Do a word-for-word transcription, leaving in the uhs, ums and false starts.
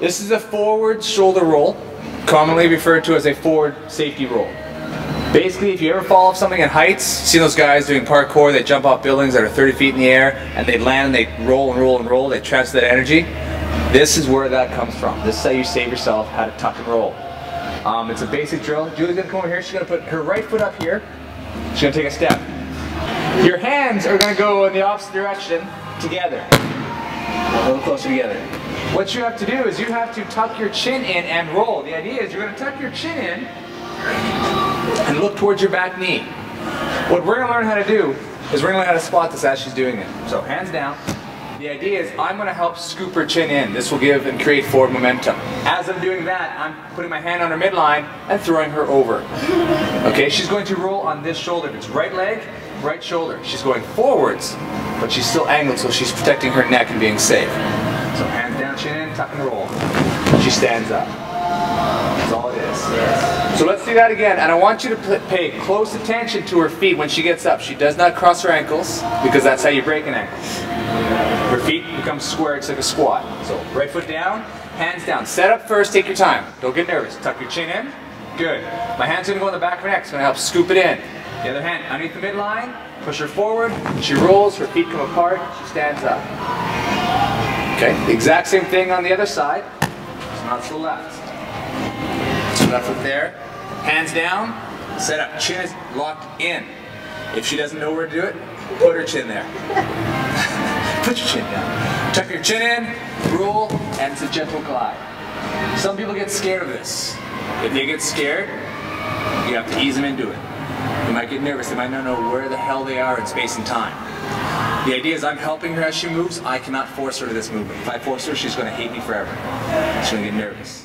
This is a forward shoulder roll, commonly referred to as a forward safety roll. Basically, if you ever fall off something in heights, see those guys doing parkour, they jump off buildings that are thirty feet in the air, and they land and they roll and roll and roll, they transfer that energy. This is where that comes from. This is how you save yourself how to tuck and roll. Um, it's a basic drill. Julie's gonna come over here, she's gonna put her right foot up here, she's gonna take a step. Your hands are gonna go in the opposite direction together, a little closer together. What you have to do is you have to tuck your chin in and roll. The idea is you're gonna tuck your chin in, and look towards your back knee. What we're going to learn how to do is we're going to learn how to spot this as she's doing it. So hands down. The idea is I'm going to help scoop her chin in. This will give and create forward momentum. As I'm doing that, I'm putting my hand on her midline and throwing her over. Okay, she's going to roll on this shoulder. It's right leg, right shoulder. She's going forwards, but she's still angled, so she's protecting her neck and being safe. So hands down, chin in, tuck and roll. She stands up. That's all it is. So let's do that again, and I want you to pay close attention to her feet when she gets up. She does not cross her ankles, because that's how you break an ankle. Her feet become square, it's like a squat. So right foot down, hands down. Set up first, take your time. Don't get nervous. Tuck your chin in. Good. My hand's going to go on the back of her neck. It's going to help scoop it in. The other hand underneath the midline. Push her forward. She rolls. Her feet come apart. She stands up. Okay. The exact same thing on the other side. It's not to the left. Left foot there, hands down, set up, chin is locked in. If she doesn't know where to do it, put her chin there. Put your chin down. Tuck your chin in, roll, and it's a gentle glide. Some people get scared of this. If they get scared, you have to ease them into it. They might get nervous, they might not know where the hell they are in space and time. The idea is I'm helping her as she moves, I cannot force her to this movement. If I force her, she's going to hate me forever. She's going to get nervous.